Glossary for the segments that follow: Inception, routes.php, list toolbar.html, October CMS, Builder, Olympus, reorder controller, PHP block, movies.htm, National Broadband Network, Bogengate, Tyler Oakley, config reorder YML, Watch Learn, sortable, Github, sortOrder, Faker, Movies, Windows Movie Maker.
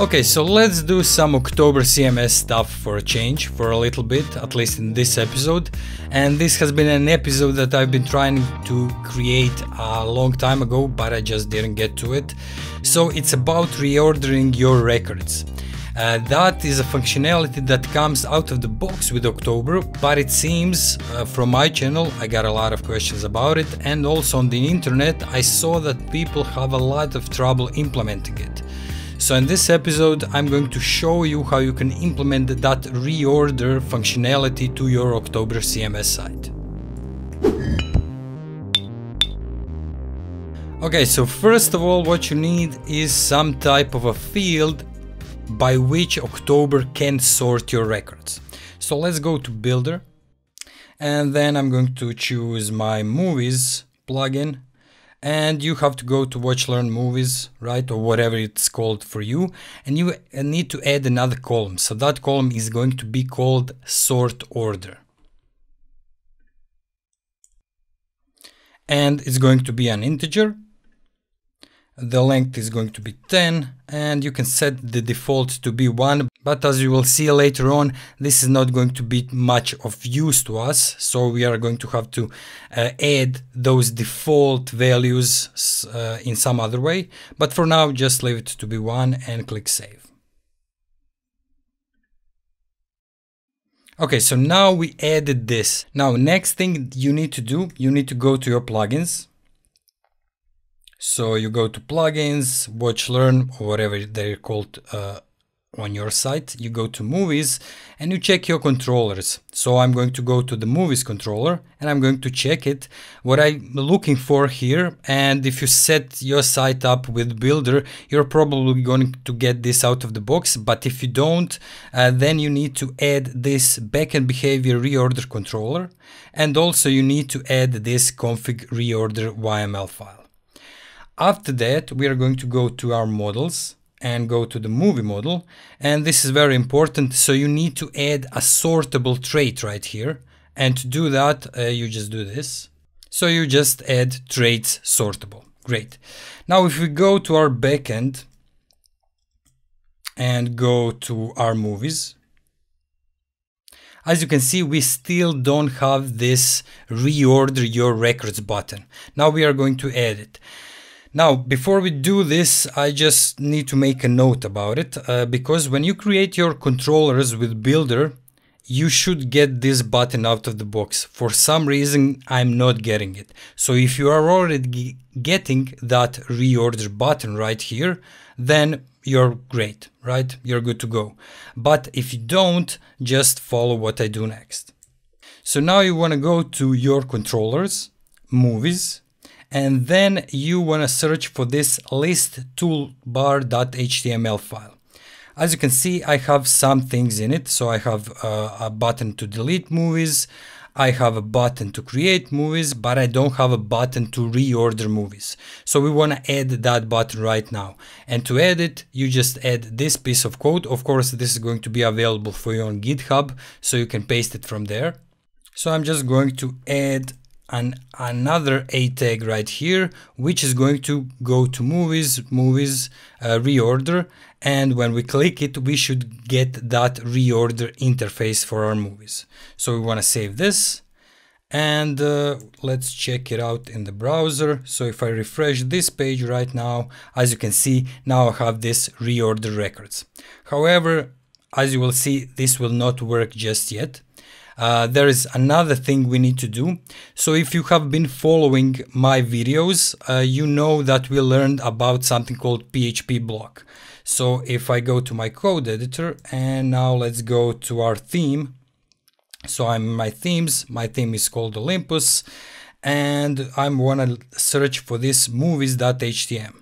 Okay, so let's do some October CMS stuff for a change, for a little bit, at least in this episode. And this has been an episode that I've been trying to create a long time ago, but I just didn't get to it. So it's about reordering your records. That is a functionality that comes out of the box with October, but it seems from my channel I got a lot of questions about it, and also on the internet I saw that people have a lot of trouble implementing it. So in this episode I'm going to show you how you can implement that reorder functionality to your October CMS site. Okay, so first of all what you need is some type of a field by which October can sort your records. So let's go to Builder, and then I'm going to choose my Movies plugin, and you have to go to Watch Learn Movies, right, or whatever it's called for you, and you need to add another column. So that column is going to be called sortOrder, and it's going to be an integer. The length is going to be 10, and you can set the default to be 1, but as you will see later on, this is not going to be much of use to us, so we are going to have to add those default values in some other way, but for now just leave it to be 1 and click save. Okay, so now we added this. Now next thing you need to do, you need to go to your plugins. So you go to plugins, Watch Learn, or whatever they're called on your site. You go to Movies and you check your controllers. So I'm going to go to the Movies controller and I'm going to check it, what I'm looking for here. And if you set your site up with Builder, you're probably going to get this out of the box. But if you don't, then you need to add this backend behavior reorder controller. And also you need to add this config reorder YML file. After that, we are going to go to our models and go to the movie model. And this is very important. So you need to add a sortable trait right here. And to do that, you just do this. So you just add traits sortable. Great. Now, if we go to our backend and go to our movies, as you can see, we still don't have this reorder your records button. Now we are going to add it. Now, before we do this, I just need to make a note about it, because when you create your controllers with Builder, you should get this button out of the box. For some reason, I'm not getting it. So if you are already getting that reorder button right here, then you're great, right? You're good to go. But if you don't, just follow what I do next. So now you want to go to your controllers, Movies, and then you want to search for this list toolbar.html file. As you can see, I have some things in it. So I have a button to delete movies. I have a button to create movies, but I don't have a button to reorder movies. So we want to add that button right now. And to add it, you just add this piece of code. Of course, this is going to be available for you on GitHub, so you can paste it from there. So I'm just going to add another A tag right here, which is going to go to movies, reorder, and when we click it, we should get that reorder interface for our movies. So we want to save this, and let's check it out in the browser. So if I refresh this page right now, as you can see, now I have this reorder records. However, as you will see, this will not work just yet. There is another thing we need to do. So if you have been following my videos, you know that we learned about something called PHP block. So if I go to my code editor and now let's go to our theme. So I'm in my themes, my theme is called Olympus, and I'm gonna search for this movies.htm.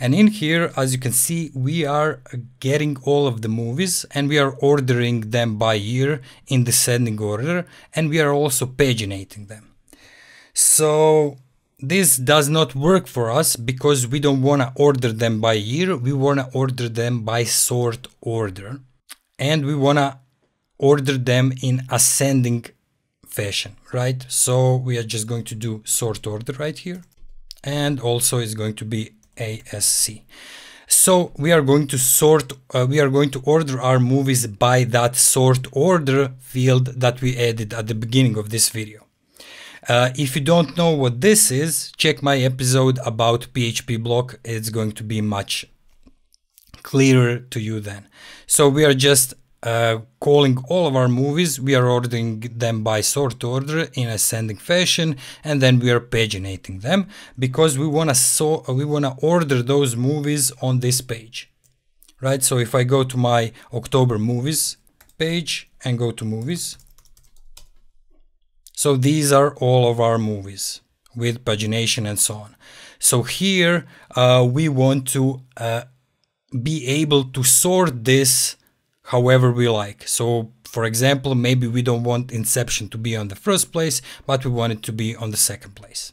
And in here, as you can see, we are getting all of the movies and we are ordering them by year in descending order, and we are also paginating them. So this does not work for us because we don't want to order them by year. We want to order them by sort order, and we want to order them in ascending fashion, right? So we are just going to do sort order right here, and also it's going to be ASC. So we are going to order our movies by that sort order field that we added at the beginning of this video. If you don't know what this is, check my episode about PHP block. It's going to be much clearer to you then. So we are just calling all of our movies. We are ordering them by sort order in ascending fashion, and then we are paginating them because we wanna order those movies on this page, right? So if I go to my October movies page and go to movies, so these are all of our movies with pagination and so on. So here we want to be able to sort this however we like. So for example, maybe we don't want Inception to be on the first place, but we want it to be on the second place.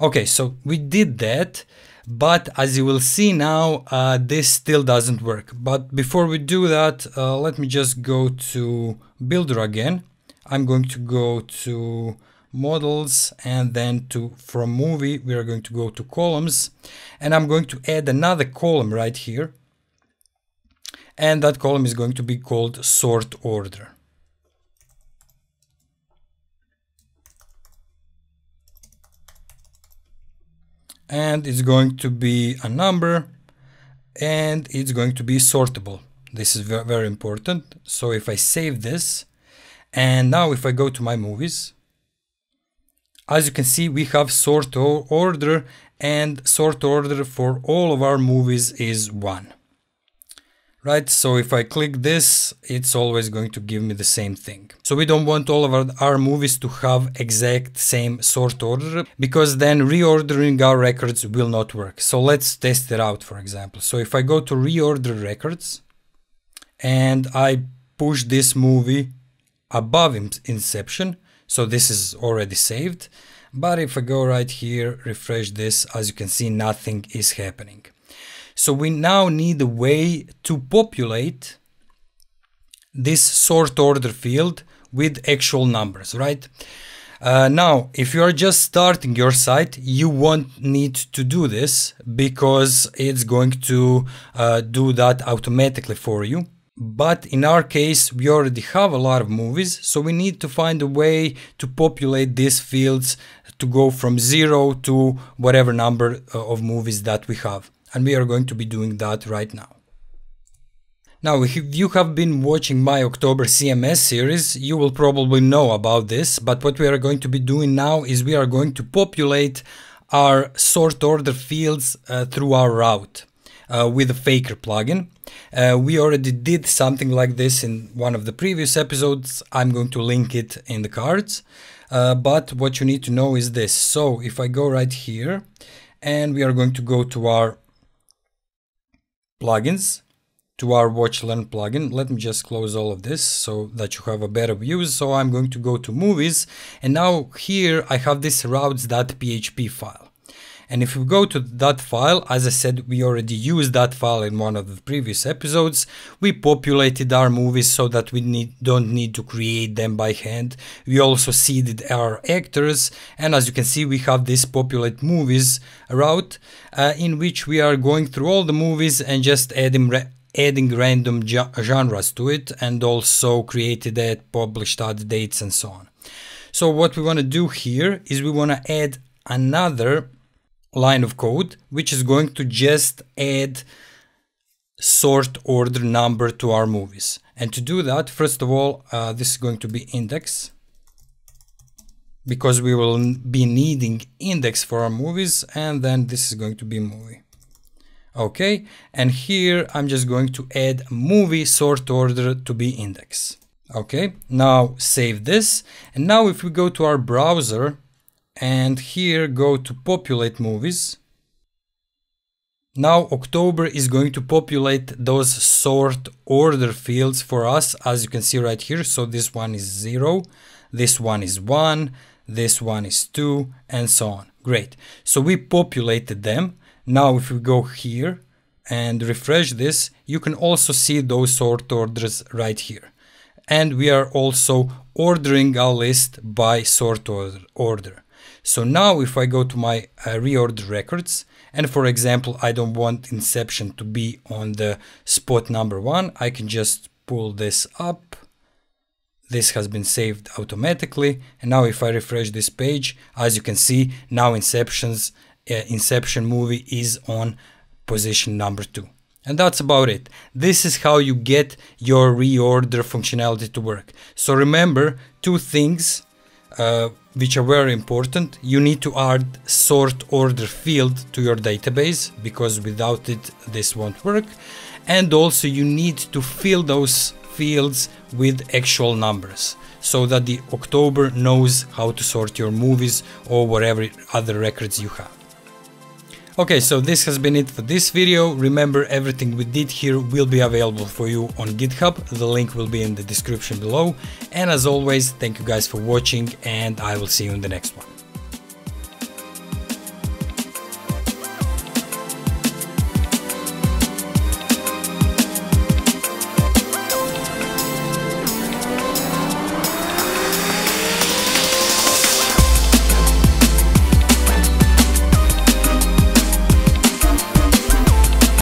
Okay, so we did that, but as you will see now, this still doesn't work. But before we do that, let me just go to Builder again. I'm going to go to models, and then from movie, we are going to go to columns, and I'm going to add another column right here. And that column is going to be called sort order. And it's going to be a number, and it's going to be sortable. This is very, very important. So if I save this, and now if I go to my movies, as you can see, we have sort order, and sort order for all of our movies is 1. Right, so if I click this, it's always going to give me the same thing. So we don't want all of our movies to have exact same sort order, because then reordering our records will not work. So let's test it out, for example. So if I go to reorder records and I push this movie above Inception, so this is already saved. But if I go right here, refresh this, as you can see, nothing is happening. So we now need a way to populate this sort order field with actual numbers, right? Now, if you are just starting your site, you won't need to do this because it's going to do that automatically for you. But in our case, we already have a lot of movies, so we need to find a way to populate these fields to go from 0 to whatever number of movies that we have. And we are going to be doing that right now. Now, if you have been watching my October CMS series, you will probably know about this, but what we are going to be doing now is we are going to populate our sort order fields through our route with a Faker plugin. We already did something like this in one of the previous episodes. I'm going to link it in the cards, but what you need to know is this. So if I go right here and we are going to go to our plugins, to our Watch Learn plugin. Let me just close all of this so that you have a better view. So I'm going to go to movies, and now here I have this routes.php file. And if we go to that file, as I said, we already used that file in one of the previous episodes. We populated our movies so that we don't need to create them by hand. We also seeded our actors. And as you can see, we have this populate movies route in which we are going through all the movies and just adding random genres to it, and also created ad, published ad dates and so on. So what we want to do here is we want to add another line of code which is going to just add sort order number to our movies. And to do that, first of all, this is going to be index, because we will be needing index for our movies, and then this is going to be movie. Okay, and here I'm just going to add movie sort order to be index. Okay, now save this, and now if we go to our browser and here go to populate movies. Now October is going to populate those sort order fields for us, as you can see right here. So this one is 0, this one is 1, this one is 2, and so on. Great. So we populated them. Now if we go here and refresh this, you can also see those sort orders right here. And we are also ordering our list by sort order. So now if I go to my reorder records, and for example, I don't want Inception to be on the spot number 1, I can just pull this up. This has been saved automatically. And now if I refresh this page, as you can see, now Inception movie is on position number 2. And that's about it. This is how you get your reorder functionality to work. So remember two things which are very important. You need to add sort order field to your database, because without it this won't work. And also you need to fill those fields with actual numbers, so that the October knows how to sort your movies or whatever other records you have. Okay, so this has been it for this video. Remember, everything we did here will be available for you on GitHub. The link will be in the description below. And as always, thank you guys for watching, and I will see you in the next one.